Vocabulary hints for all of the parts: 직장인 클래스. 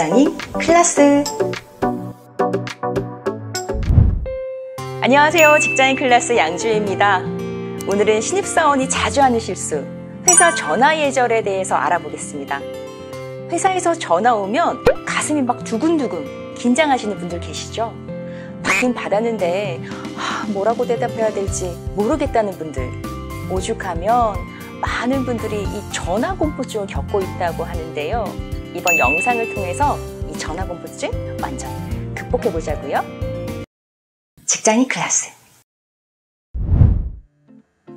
직장인 클래스. 안녕하세요. 직장인 클래스 양주혜입니다. 오늘은 신입사원이 자주 하는 실수, 회사 전화 예절에 대해서 알아보겠습니다. 회사에서 전화 오면 가슴이 막 두근두근 긴장하시는 분들 계시죠? 받긴 받았는데 뭐라고 대답해야 될지 모르겠다는 분들, 오죽하면 많은 분들이 이 전화공포증을 겪고 있다고 하는데요. 이번 영상을 통해서 이 전화공포증 완전 극복해보자고요. 직장인 클래스.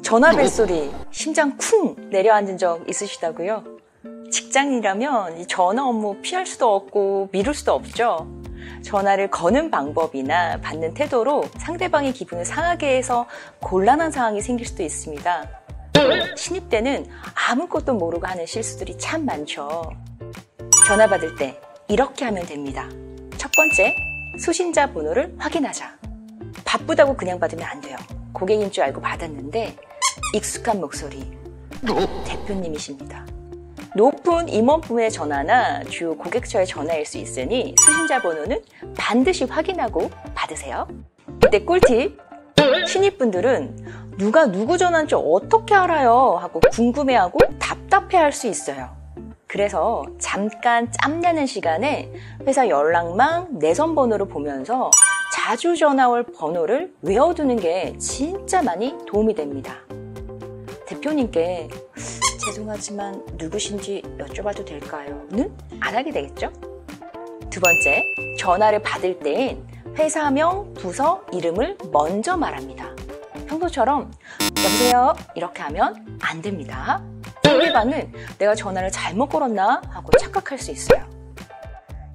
전화 벨소리, 심장 쿵 내려앉은 적 있으시다고요? 직장인이라면 이 전화 업무 피할 수도 없고 미룰 수도 없죠. 전화를 거는 방법이나 받는 태도로 상대방의 기분을 상하게 해서 곤란한 상황이 생길 수도 있습니다. 신입 때는 아무것도 모르고 하는 실수들이 참 많죠. 전화 받을 때 이렇게 하면 됩니다. 첫 번째, 수신자 번호를 확인하자. 바쁘다고 그냥 받으면 안 돼요. 고객인 줄 알고 받았는데 익숙한 목소리, 대표님이십니다. 높은 임원분의 전화나 주요 고객처의 전화일 수 있으니 수신자 번호는 반드시 확인하고 받으세요. 이때 꿀팁! 신입분들은 누가 누구 전화인지 어떻게 알아요? 하고 궁금해하고 답답해할 수 있어요. 그래서 잠깐 짬내는 시간에 회사 연락망, 내선 번호를 보면서 자주 전화 올 번호를 외워두는 게 진짜 많이 도움이 됩니다. 대표님께 죄송하지만 누구신지 여쭤봐도 될까요?는 안 하게 되겠죠? 두 번째, 전화를 받을 땐 회사명, 부서, 이름을 먼저 말합니다. 평소처럼 여보세요? 이렇게 하면 안 됩니다. 상대방은 내가 전화를 잘못 걸었나? 하고 착각할 수 있어요.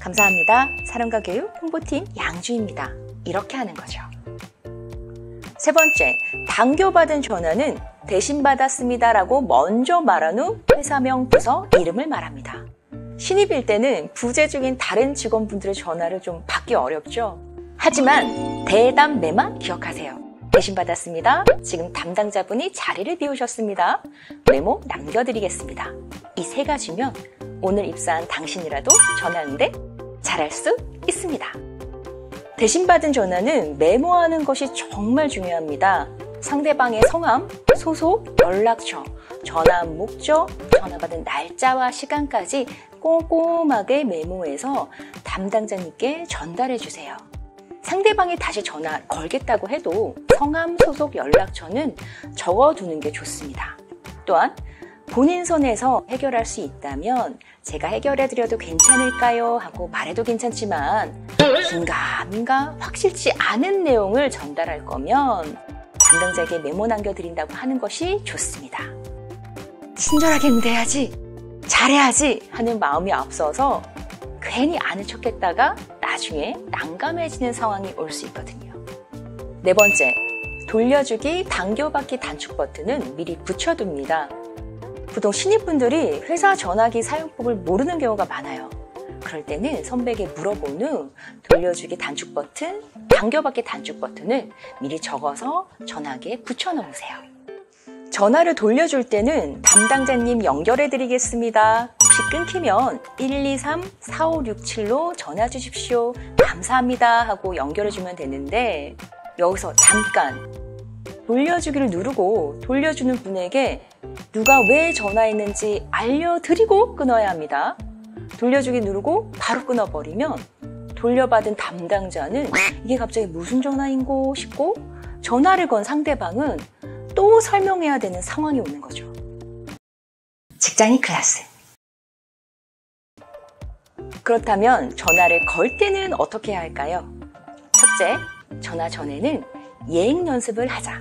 감사합니다. 사람과 교육 홍보팀 양주입니다. 이렇게 하는 거죠. 세 번째, 당겨받은 전화는 대신 받았습니다 라고 먼저 말한 후 회사명, 부서, 이름을 말합니다. 신입일 때는 부재 중인 다른 직원분들의 전화를 좀 받기 어렵죠. 하지만 대담매만 기억하세요. 대신 받았습니다. 지금 담당자분이 자리를 비우셨습니다. 메모 남겨드리겠습니다. 이 세 가지면 오늘 입사한 당신이라도 전화 응대 잘할 수 있습니다. 대신 받은 전화는 메모하는 것이 정말 중요합니다. 상대방의 성함, 소속, 연락처, 전화한 목적, 전화받은 날짜와 시간까지 꼼꼼하게 메모해서 담당자님께 전달해주세요. 상대방이 다시 전화 걸겠다고 해도 성함, 소속, 연락처는 적어두는 게 좋습니다. 또한 본인 선에서 해결할 수 있다면 제가 해결해드려도 괜찮을까요? 하고 말해도 괜찮지만 긴가민가 확실치 않은 내용을 전달할 거면 담당자에게 메모 남겨드린다고 하는 것이 좋습니다. 친절하게 응대해야지, 잘해야지 하는 마음이 앞서서 괜히 아는 척 했다가 나중에 난감해지는 상황이 올 수 있거든요. 네 번째, 돌려주기, 당겨받기 단축 버튼은 미리 붙여둡니다. 보통 신입분들이 회사 전화기 사용법을 모르는 경우가 많아요. 그럴 때는 선배에게 물어본 후 돌려주기 단축 버튼, 당겨받기 단축 버튼을 미리 적어서 전화기에 붙여놓으세요. 전화를 돌려줄 때는 담당자님 연결해드리겠습니다. 혹시 끊기면 123-4567로 전화 주십시오. 감사합니다 하고 연결해주면 되는데 여기서 잠깐 돌려주기를 누르고 돌려주는 분에게 누가 왜 전화했는지 알려드리고 끊어야 합니다. 돌려주기 누르고 바로 끊어버리면 돌려받은 담당자는 이게 갑자기 무슨 전화인고 싶고 전화를 건 상대방은 또 설명해야 되는 상황이 오는 거죠. 직장인 클래스. 그렇다면 전화를 걸 때는 어떻게 해야 할까요? 첫째, 전화 전에는 예행 연습을 하자.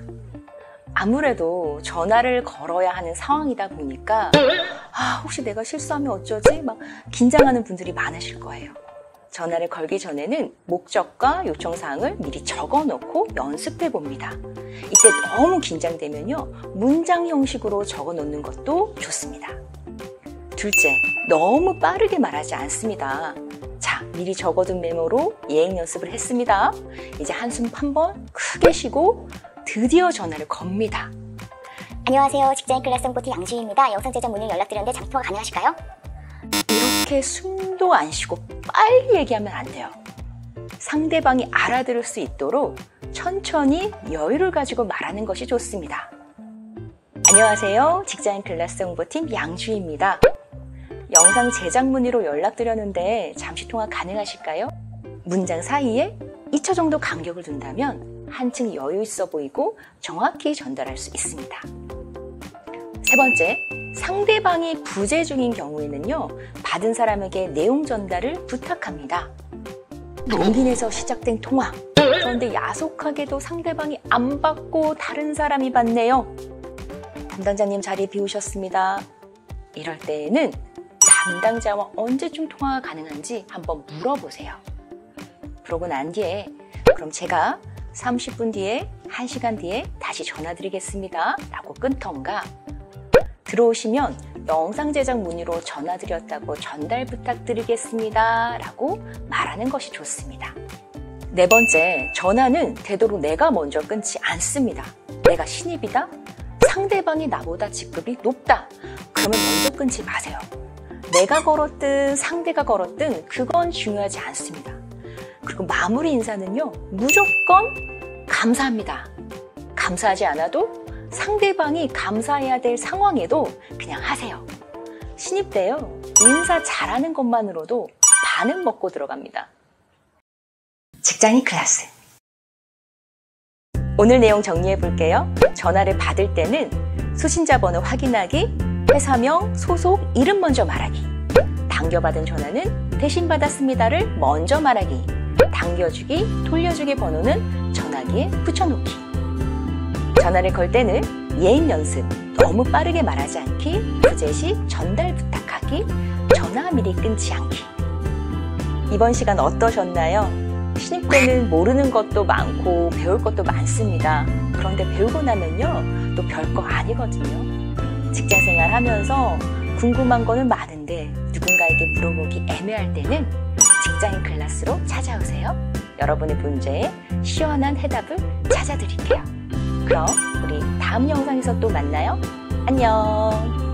아무래도 전화를 걸어야 하는 상황이다 보니까 혹시 내가 실수하면 어쩌지? 막 긴장하는 분들이 많으실 거예요. 전화를 걸기 전에는 목적과 요청사항을 미리 적어놓고 연습해봅니다. 이때 너무 긴장되면요, 문장 형식으로 적어놓는 것도 좋습니다. 둘째, 너무 빠르게 말하지 않습니다. 자, 미리 적어둔 메모로 예행 연습을 했습니다. 이제 한숨 한번 크게 쉬고 드디어 전화를 겁니다. 안녕하세요. 직장인 클래스 홍보팀 양주희입니다. 영상 제작 문의 연락드렸는데 장통화 가능하실까요? 이렇게 숨도 안 쉬고 빨리 얘기하면 안 돼요. 상대방이 알아들을 수 있도록 천천히 여유를 가지고 말하는 것이 좋습니다. 안녕하세요. 직장인 클래스 홍보팀 양주희입니다. 영상 제작 문의로 연락드렸는데 잠시 통화 가능하실까요? 문장 사이에 2초 정도 간격을 둔다면 한층 여유 있어 보이고 정확히 전달할 수 있습니다. 세 번째, 상대방이 부재 중인 경우에는요, 받은 사람에게 내용 전달을 부탁합니다. 고민에서 시작된 통화, 그런데 야속하게도 상대방이 안 받고 다른 사람이 받네요. 담당자님 자리 비우셨습니다. 이럴 때에는 담당자와 언제쯤 통화가 가능한지 한번 물어보세요. 그러고 난 뒤에 그럼 제가 30분 뒤에, 1시간 뒤에 다시 전화드리겠습니다 라고 끊던가, 들어오시면 영상 제작 문의로 전화드렸다고 전달 부탁드리겠습니다 라고 말하는 것이 좋습니다. 네 번째, 전화는 되도록 내가 먼저 끊지 않습니다. 내가 신입이다? 상대방이 나보다 직급이 높다? 그러면 먼저 끊지 마세요. 내가 걸었든 상대가 걸었든 그건 중요하지 않습니다. 그리고 마무리 인사는요, 무조건 감사합니다. 감사하지 않아도 상대방이 감사해야 될 상황에도 그냥 하세요. 신입 때요, 인사 잘하는 것만으로도 반은 먹고 들어갑니다. 직장인 클래스. 오늘 내용 정리해 볼게요. 전화를 받을 때는 수신자 번호 확인하기, 회사명, 소속, 이름 먼저 말하기, 당겨받은 전화는 대신 받았습니다를 먼저 말하기, 당겨주기, 돌려주기 번호는 전화기에 붙여놓기. 전화를 걸 때는 예인 연습, 너무 빠르게 말하지 않기, 부재시 전달 부탁하기, 전화 미리 끊지 않기. 이번 시간 어떠셨나요? 신입 때는 모르는 것도 많고 배울 것도 많습니다. 그런데 배우고 나면요, 또 별거 아니거든요. 직장 생활하면서 궁금한 거는 많은데 누군가에게 물어보기 애매할 때는 직장인 클래스로 찾아오세요. 여러분의 문제에 시원한 해답을 찾아드릴게요. 그럼 우리 다음 영상에서 또 만나요. 안녕.